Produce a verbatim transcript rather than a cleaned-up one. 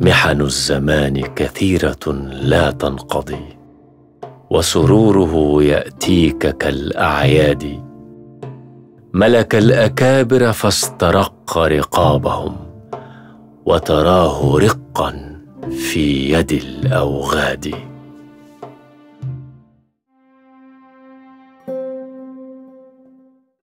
محن الزمان كثيرة لا تنقضي، وسروره يأتيك كالأعياد. ملك الأكابر فاسترق رقابهم، وتراه رقا في يد الأوغاد.